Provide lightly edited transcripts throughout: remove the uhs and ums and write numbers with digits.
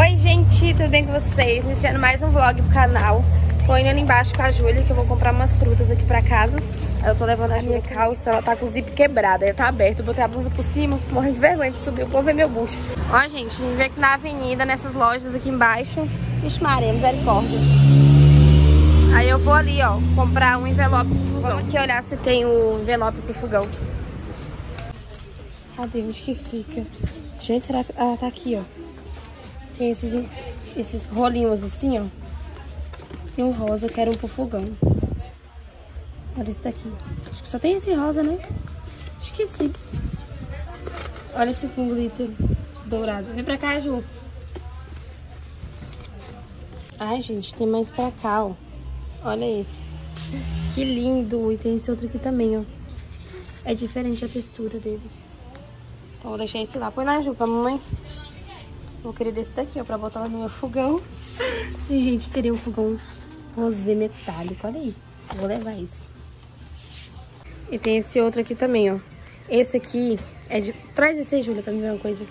Oi gente, tudo bem com vocês? Iniciando mais um vlog pro canal. Tô indo ali embaixo com a Júlia, que eu vou comprar umas frutas aqui pra casa. Eu tô levando a minha calça, ela tá com o zip quebrado, ela tá aberta. Eu botei a blusa por cima, morrendo de vergonha de subir, o povo é meu bucho. Ó gente, a gente veio aqui na avenida, nessas lojas aqui embaixo. Vixe Maria, misericórdia. Aí eu vou ali, ó, comprar um envelope pro fogão. Vamos aqui olhar se tem o envelope pro fogão. Cadê? Onde que fica? Gente, será que... Ah, tá aqui, ó. Tem esses rolinhos assim, ó. Tem um rosa, eu quero um pro fogão. Olha esse daqui. Acho que só tem esse rosa, né? Esqueci. Olha esse com glitter, esse dourado. Vem pra cá, Ju. Ai, gente, tem mais pra cá, ó. Olha esse. Que lindo. E tem esse outro aqui também, ó. É diferente a textura deles. Então, vou deixar esse lá. Põe lá, Ju, pra mamãe. Vou querer desse daqui, ó, pra botar no meu fogão. Sim, gente, teria um fogão rosé metálico, olha isso. Vou levar esse. E tem esse outro aqui também, ó. Esse aqui é de... Traz esse aí, Júlia, pra me ver uma coisa.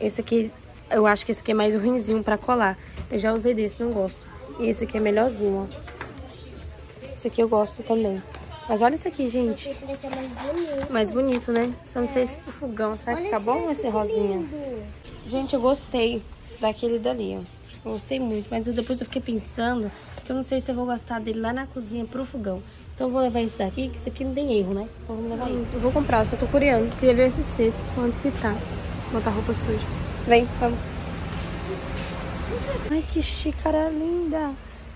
Esse aqui, eu acho que esse aqui é mais ruinzinho pra colar. Eu já usei desse, não gosto. E esse aqui é melhorzinho, ó. Esse aqui eu gosto também. Mas olha isso aqui, gente. Esse daqui é mais bonito. Mais bonito, né? Só não sei se pro fogão. Será que fica bom esse rosinha? Lindo. Gente, eu gostei daquele dali, ó. Gostei muito, mas depois eu fiquei pensando que eu não sei se eu vou gostar dele lá na cozinha pro fogão. Então eu vou levar esse daqui, que esse aqui não tem erro, né? Então vamos levar isso. Eu vou comprar, eu só tô curiando. Queria ver esse cesto, quanto que tá. Vou botar roupa suja. Vem, vamos. Ai, que xícara linda.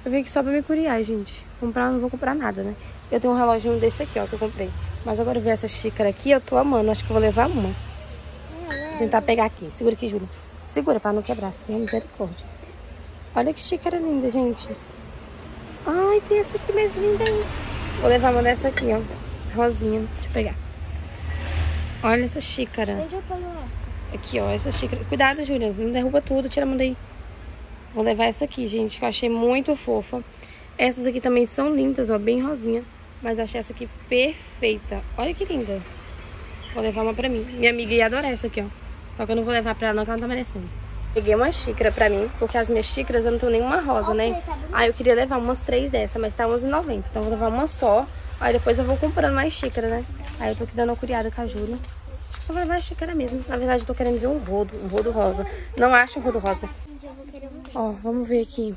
Eu vim aqui só pra me curiar, gente. Comprar, eu não vou comprar nada, né? Eu tenho um reloginho desse aqui, ó, que eu comprei. Mas agora eu vi essa xícara aqui, eu tô amando. Acho que eu vou levar uma. Vou tentar pegar aqui. Segura aqui, Júlia. Segura pra não quebrar, senão é misericórdia. Olha que xícara linda, gente. Ai, tem essa aqui mais linda aí. Vou levar uma dessa aqui, ó. Rosinha. Deixa eu pegar. Olha essa xícara. Onde eu ponho essa? Aqui, ó. Essa xícara. Cuidado, Júlia. Não derruba tudo. Tira a mão daí. Vou levar essa aqui, gente, que eu achei muito fofa. Essas aqui também são lindas, ó. Bem rosinha. Mas eu achei essa aqui perfeita. Olha que linda. Vou levar uma pra mim. Minha amiga ia adorar essa aqui, ó. Só que eu não vou levar pra ela não, que ela não tá merecendo. Peguei uma xícara pra mim, porque as minhas xícaras eu não tenho nenhuma rosa, okay, né? Tá eu queria levar umas 3 dessa, mas tá R$11,90. Então eu vou levar uma só. Aí depois eu vou comprando mais xícara, né? Aí eu tô aqui dando uma curiada com a Júlia. Acho que só vou levar a xícara mesmo. Na verdade eu tô querendo ver um rodo rosa. Não acho um rodo rosa. Ó, vamos ver aqui.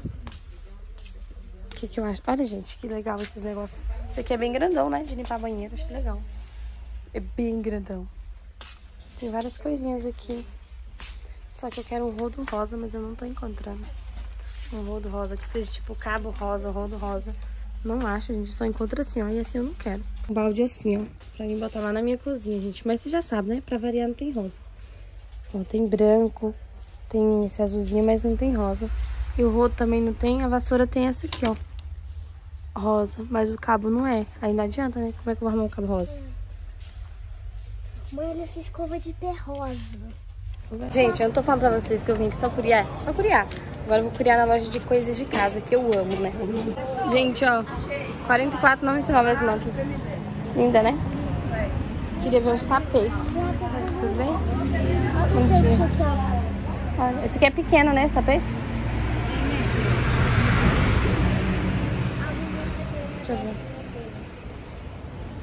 O que que eu acho? Olha, gente, que legal esses negócios. Esse aqui é bem grandão, né? De limpar banheiro, acho legal. É bem grandão. Tem várias coisinhas aqui. Só que eu quero um rodo rosa, mas eu não tô encontrando um rodo rosa que seja tipo cabo rosa, rodo rosa. Não acho, gente. Só encontro assim, ó. E assim eu não quero. Um balde assim, ó. Pra mim botar lá na minha cozinha, gente. Mas você já sabe, né? Pra variar não tem rosa. Ó, tem branco. Tem esse azulzinho, mas não tem rosa. E o rodo também não tem. A vassoura tem essa aqui, ó. Rosa. Mas o cabo não é. Aí não adianta, né? Como é que eu vou arrumar um cabo rosa? Mãe, olha essa escova de pé rosa. Gente, eu não tô falando pra vocês que eu vim aqui só curiar. Só curiar. Agora eu vou curiar na loja de coisas de casa, que eu amo, né? Gente, ó. R$44,99 as mantas. Linda, né? Queria ver uns tapetes. Tudo bem? Olha, esse aqui é pequeno, né? Esse tapete? Deixa eu ver.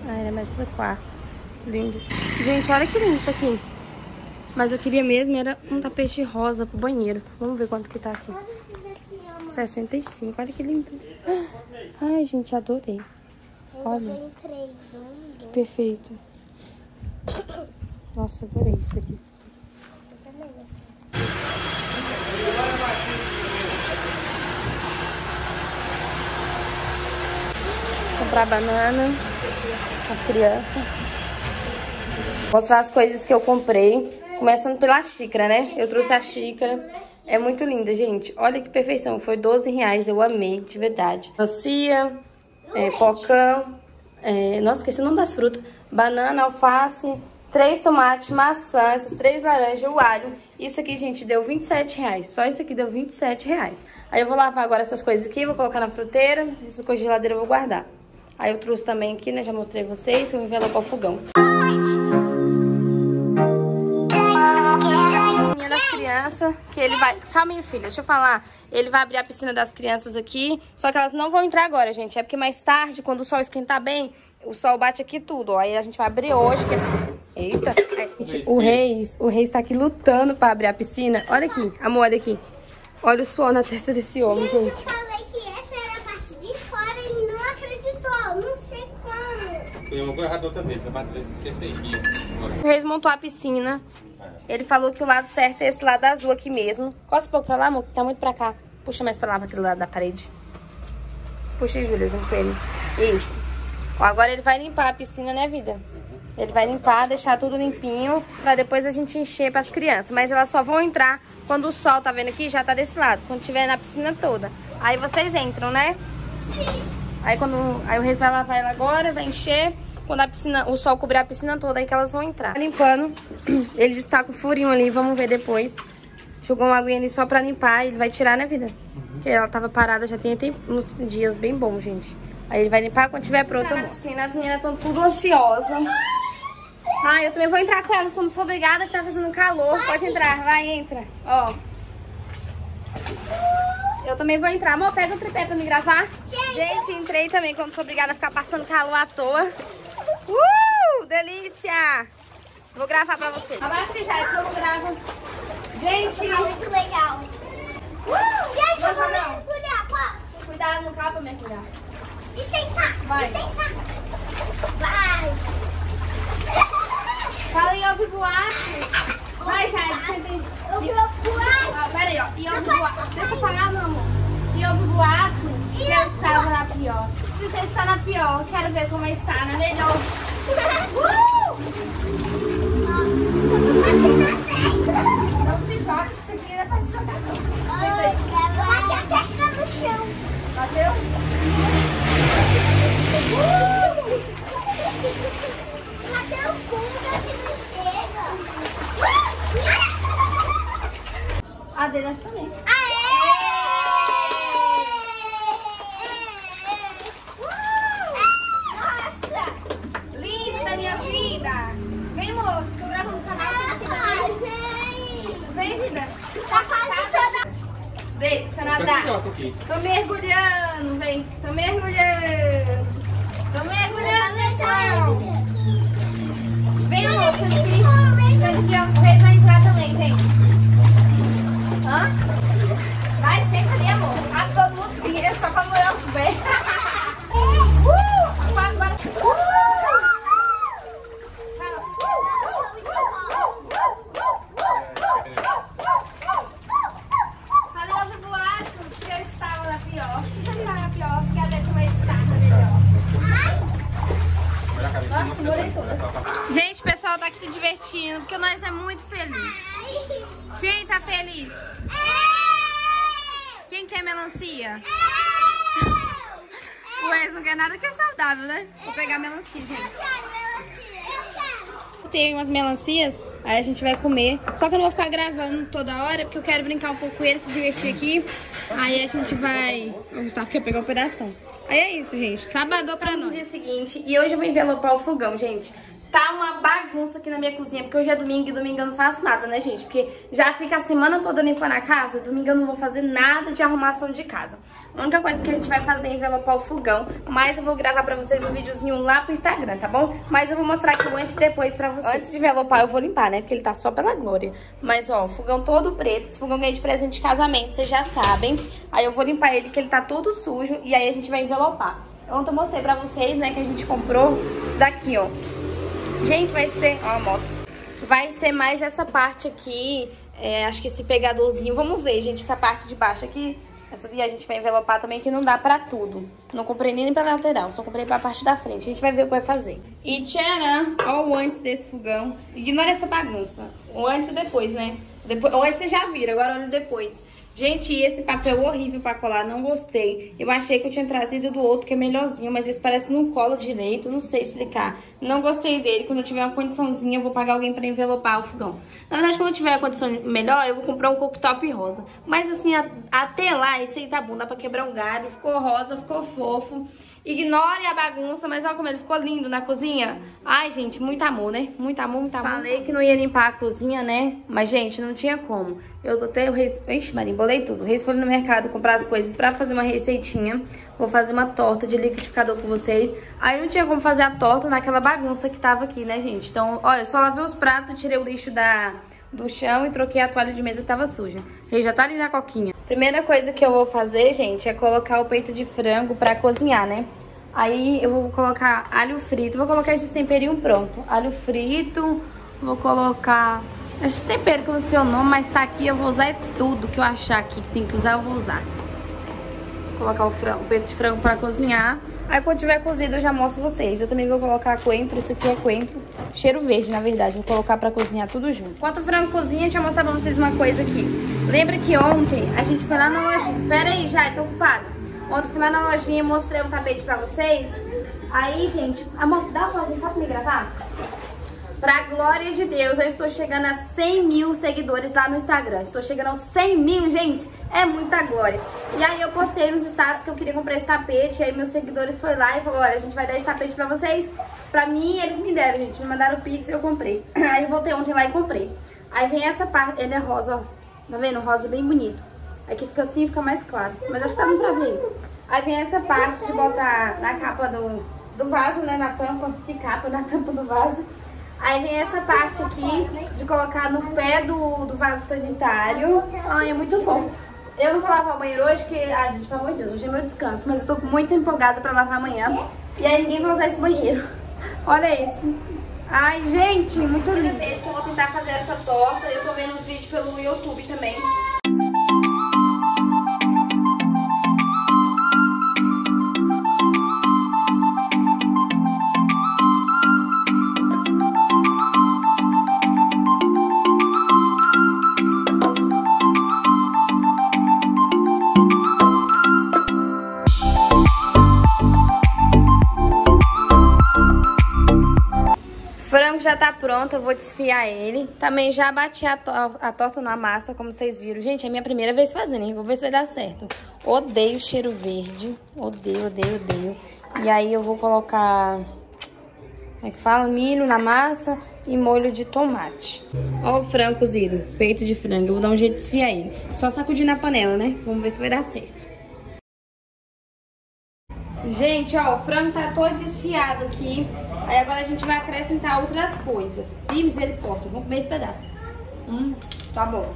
Ah, ele é mais do quarto. Lindo. Gente, olha que lindo isso aqui. Mas eu queria mesmo, era um tapete rosa pro banheiro. Vamos ver quanto que tá aqui. R$65, olha que lindo. Ai, gente, adorei. Olha, que perfeito. Nossa, adorei isso aqui. Vou comprar banana para as crianças. Mostrar as coisas que eu comprei, começando pela xícara, né? Eu trouxe a xícara, é muito linda, gente. Olha que perfeição, foi R$12,00, eu amei, de verdade. Macia, pocã, nossa, esqueci o nome das frutas. Banana, alface, 3 tomates, maçã, essas 3 laranjas, o alho. Isso aqui, gente, deu R$27,00, só isso aqui deu R$27,00. Aí eu vou lavar agora essas coisas aqui, vou colocar na fruteira, essas coisas de geladeira eu vou guardar. Aí eu trouxe também aqui, né, já mostrei vocês, eu envelopo ao fogão. massa, que ele vai... Calma aí, filha, deixa eu falar. Ele vai abrir a piscina das crianças aqui, só que elas não vão entrar agora, gente. É porque mais tarde, quando o sol esquentar bem, o sol bate aqui tudo, ó. Aí a gente vai abrir hoje, que assim... Eita! Gente, o Reis tá aqui lutando pra abrir a piscina. Olha aqui, amor, olha aqui. Olha o suor na testa desse homem, gente. Eu falei que essa era a parte de fora, ele não acreditou, não sei como. Tem uma coisa errada outra vez, a parte de 6 dias. O Reis montou a piscina. Ele falou que o lado certo é esse lado azul aqui mesmo. Costa um pouco pra lá, amor, que tá muito pra cá. Puxa mais pra lá, pra aquele lado da parede. Puxa, Júlia, junto com ele. Isso. Ó, agora ele vai limpar a piscina, né, vida? Ele vai limpar, deixar tudo limpinho, pra depois a gente encher pras crianças. Mas elas só vão entrar quando o sol, tá vendo aqui? Já tá desse lado. Quando tiver na piscina toda. Aí vocês entram, né? Sim. Aí o Reis vai lavar ela agora, vai encher. Quando a piscina, o sol cobrir a piscina toda, aí que elas vão entrar. Limpando. Ele destaca o furinho ali, vamos ver depois. Jogou uma aguinha ali só pra limpar. Ele vai tirar, né, vida? Porque ela tava parada, já tem uns dias bem bons, gente. Aí ele vai limpar quando tiver pronto. Na piscina, as meninas estão tudo ansiosas. Ah, eu também vou entrar com elas quando sou obrigada, que tá fazendo calor. Vai. Pode entrar, vai, entra. Ó. Eu também vou entrar. Amor, pega o tripé pra me gravar. Gente, entrei também quando sou obrigada a ficar passando calor à toa. Delícia! Vou gravar pra vocês. Abaixa já, então eu gravo. Gente! Muito legal. Gente, eu vou mergulhar, posso? Cuidado no carro pra mergulhar. Licença, vai. Licença. Vai. Fala, e ouve boato. Vai, Jade, senta aí. Ouve boato. Ah, pera aí, ó. E ouve boato. Deixa eu falar, meu amor. E ouve boato. Eu estava na pior. Se você está na pior, quero ver como está na melhor. Não se joga, que isso aqui ainda vai se jogar. Eu bati a testa no chão. Bateu? Cadê o bunda que não chega? A dele acho também. Aê! Nossa! Linda, minha vida! Vem, amor, que eu gravo no canal. Vem, vida. Tá fazendo toda... Vem, precisa nadar. Tô mergulhando, vem. Tô mergulhando. Tô mergulhando, pessoal. Vem, amor, o Reis vai entrar também, gente. Hã? Vai, senta ali, amor. A todo mundo vira só pra molhar os pés. Agora... Falei do boato, se eu estava na pior. Se você está na pior, quero ver como eu estava na melhor. Nossa, morei toda. Gente, o pessoal tá aqui se divertindo, porque nós é muito feliz. Quem tá feliz? Eu! Quem quer melancia? Eu! O ex não quer nada que é saudável, né? Vou pegar melancia, gente. Eu quero melancia. Tem umas melancias, aí a gente vai comer. Só que eu não vou ficar gravando toda hora, porque eu quero brincar um pouco com ele, se divertir aqui. Aí a gente vai... O Gustavo quer pegar o pedaço. Aí é isso, gente. Sabadão pra nós. No dia seguinte, e hoje eu vou envelopar o fogão, gente. Tá uma bagunça aqui na minha cozinha, porque hoje é domingo e domingo eu não faço nada, né, gente? Porque já fica a semana toda limpando a casa, domingo eu não vou fazer nada de arrumação de casa. A única coisa que a gente vai fazer é envelopar o fogão, mas eu vou gravar pra vocês um videozinho lá pro Instagram, tá bom? Mas eu vou mostrar aqui o antes e depois pra vocês. Antes de envelopar eu vou limpar, né? Porque ele tá só pela glória. Mas, ó, o fogão todo preto, esse fogão ganhei de presente de casamento, vocês já sabem. Aí eu vou limpar ele, que ele tá todo sujo, e aí a gente vai envelopar. Ontem eu mostrei pra vocês, né, que a gente comprou isso daqui, ó. Gente, vai ser... Ó, a moto. Vai ser mais essa parte aqui. É, acho que esse pegadorzinho. Vamos ver, gente, essa parte de baixo aqui. Essa aqui a gente vai envelopar também, que não dá pra tudo. Não comprei nem pra lateral, só comprei pra parte da frente. A gente vai ver o que vai fazer. E tcharam! Ó o antes desse fogão. Ignora essa bagunça. O antes e depois, né? Depois, o antes você já vira, agora olha o depois. Gente, esse papel horrível pra colar, não gostei. Eu achei que eu tinha trazido do outro, que é melhorzinho, mas esse parece que não cola direito, não sei explicar. Não gostei dele, quando eu tiver uma condiçãozinha, eu vou pagar alguém pra envelopar o fogão. Na verdade, quando eu tiver uma condição melhor, eu vou comprar um cooktop rosa. Mas assim, até lá, esse aí tá bom, dá pra quebrar um galho, ficou rosa, ficou fofo. Ignore a bagunça, mas olha como ele ficou lindo na cozinha. Ai, gente, muito amor, né? Muito amor, muito amor. Falei que não ia limpar a cozinha, né? Mas, gente, não tinha como. Eu até o Reis... Ixi, Maria, embolei tudo. O Reis foi no mercado comprar as coisas pra fazer uma receitinha. Vou fazer uma torta de liquidificador com vocês. Aí não tinha como fazer a torta naquela bagunça que tava aqui, né, gente? Então, olha, só lavei os pratos e tirei o lixo do chão e troquei a toalha de mesa que tava suja. Ele já tá ali na coquinha. Primeira coisa que eu vou fazer, gente, é colocar o peito de frango pra cozinhar, né? Aí eu vou colocar alho frito. Vou colocar esses temperinhos pronto. Alho frito, vou colocar... esses temperos que eu não sei o nome, mas tá aqui, eu vou usar é tudo que eu achar aqui que tem que usar, eu vou usar. Vou colocar o frango, o peito de frango pra cozinhar. Aí quando tiver cozido eu já mostro vocês. Eu também vou colocar coentro, isso aqui é coentro, cheiro verde, na verdade. Vou colocar pra cozinhar tudo junto. Enquanto o frango cozinha, deixa eu mostrar pra vocês uma coisa aqui. Lembra que ontem a gente foi lá na lojinha... Pera aí, Jai, tô ocupada. Ontem fui lá na lojinha e mostrei um tapete pra vocês. Aí, gente... Amor, dá uma pausinha só pra me gravar? Pra glória de Deus, eu estou chegando a 100 mil seguidores lá no Instagram. Estou chegando aos 100 mil, gente. É muita glória. E aí eu postei nos status que eu queria comprar esse tapete. E aí meus seguidores foram lá e falaram, olha, a gente vai dar esse tapete pra vocês. Pra mim, eles me deram, gente. Me mandaram o Pix e eu comprei. Aí eu voltei ontem lá e comprei. Aí vem essa parte. Ele é rosa, ó. Tá vendo? Rosa bem bonito. Aqui fica assim e fica mais claro. Mas acho que tá muito pra ver. Aí vem essa parte de botar na capa do vaso, né? Na tampa. Que capa? Na tampa do vaso. Aí vem essa parte aqui de colocar no pé do vaso sanitário. Ai, é muito fofo. Eu não vou lavar o banheiro hoje, que, ai, gente, pelo amor de Deus, hoje é meu descanso. Mas eu tô muito empolgada pra lavar amanhã. E aí ninguém vai usar esse banheiro. Olha esse. Ai, gente, muito lindo. Primeira vez que eu vou tentar fazer essa torta. Eu tô vendo os vídeos pelo YouTube também. Já tá pronto, eu vou desfiar ele. Também já bati a torta na massa, como vocês viram. Gente, é minha primeira vez fazendo, hein? Vou ver se vai dar certo. Odeio cheiro verde. Odeio, odeio, odeio. E aí eu vou colocar... como é que fala? Milho na massa e molho de tomate. Ó o frango cozido, peito de frango. Eu vou dar um jeito de desfiar ele. Só sacudir na panela, né? Vamos ver se vai dar certo. Gente, ó, o frango tá todo desfiado aqui. Aí agora a gente vai acrescentar outras coisas. Ih, misericórdia, vamos comer esse pedaço. Tá bom.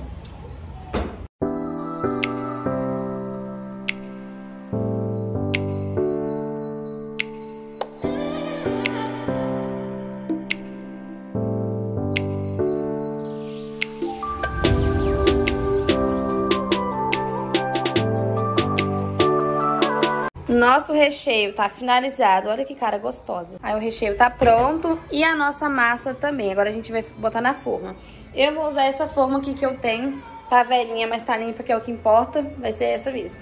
Nosso recheio tá finalizado. Olha que cara gostosa. Aí o recheio tá pronto e a nossa massa também. Agora a gente vai botar na forma. Eu vou usar essa forma aqui que eu tenho. Tá velhinha, mas tá limpa, que é o que importa. Vai ser essa mesmo.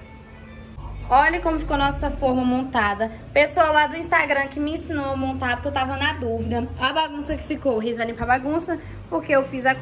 Olha como ficou nossa forma montada. Pessoal lá do Instagram que me ensinou a montar, porque eu tava na dúvida. A bagunça que ficou. O Riz vai limpar a bagunça, porque eu fiz a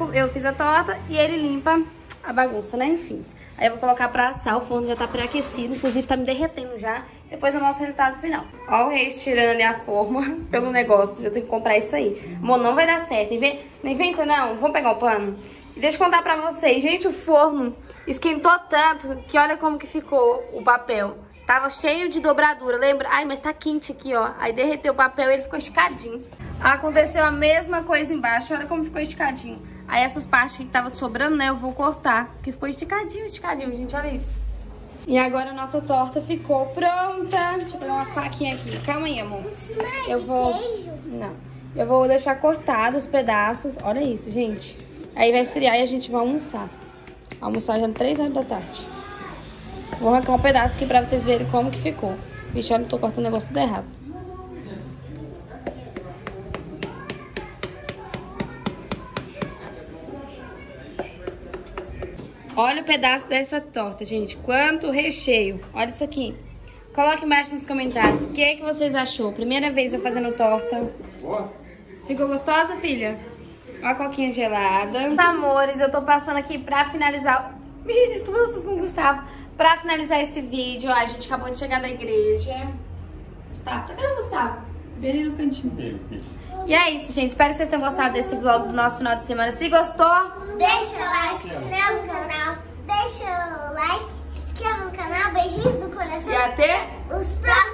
torta e ele limpa... a bagunça, né? Enfim. Aí eu vou colocar pra assar. O forno já tá pré-aquecido. Inclusive tá me derretendo já. Depois eu mostro o resultado final. Ó o Reis tirando ali a forma pelo negócio. Eu tenho que comprar isso aí. Amor, não vai dar certo. Não inventa não. Vamos pegar o pano. E deixa eu contar pra vocês. Gente, o forno esquentou tanto que olha como que ficou o papel. Tava cheio de dobradura, lembra? Ai, mas tá quente aqui, ó. Aí derreteu o papel e ele ficou esticadinho. Aconteceu a mesma coisa embaixo. Olha como ficou esticadinho. Aí essas partes que tava sobrando, né, eu vou cortar. Porque ficou esticadinho, esticadinho, gente, olha isso. E agora a nossa torta ficou pronta. Deixa eu pegar uma faquinha aqui. Calma aí, amor. Eu vou... não. Eu vou deixar cortados os pedaços. Olha isso, gente. Aí vai esfriar e a gente vai almoçar. Almoçar já 3 horas da tarde. Vou arrancar um pedaço aqui pra vocês verem como que ficou. Vixe, olha, eu tô cortando o negócio tudo errado. Olha o pedaço dessa torta, gente. Quanto recheio. Olha isso aqui. Coloque embaixo nos comentários. O que vocês achou? Primeira vez eu fazendo torta. Boa. Ficou gostosa, filha? Olha a coquinha gelada. Amores, eu tô passando aqui pra finalizar... Ixi, tô com o Gustavo. Pra finalizar esse vídeo, ó, a gente acabou de chegar na igreja. Gustavo, tá cadê o Gustavo? Bem ali no cantinho. E é isso, gente. Espero que vocês tenham gostado desse vlog do nosso final de semana. Se gostou, deixa o like, se inscreve no canal. Deixa o like, se inscreve no canal. Beijinhos do coração. E até os próximos.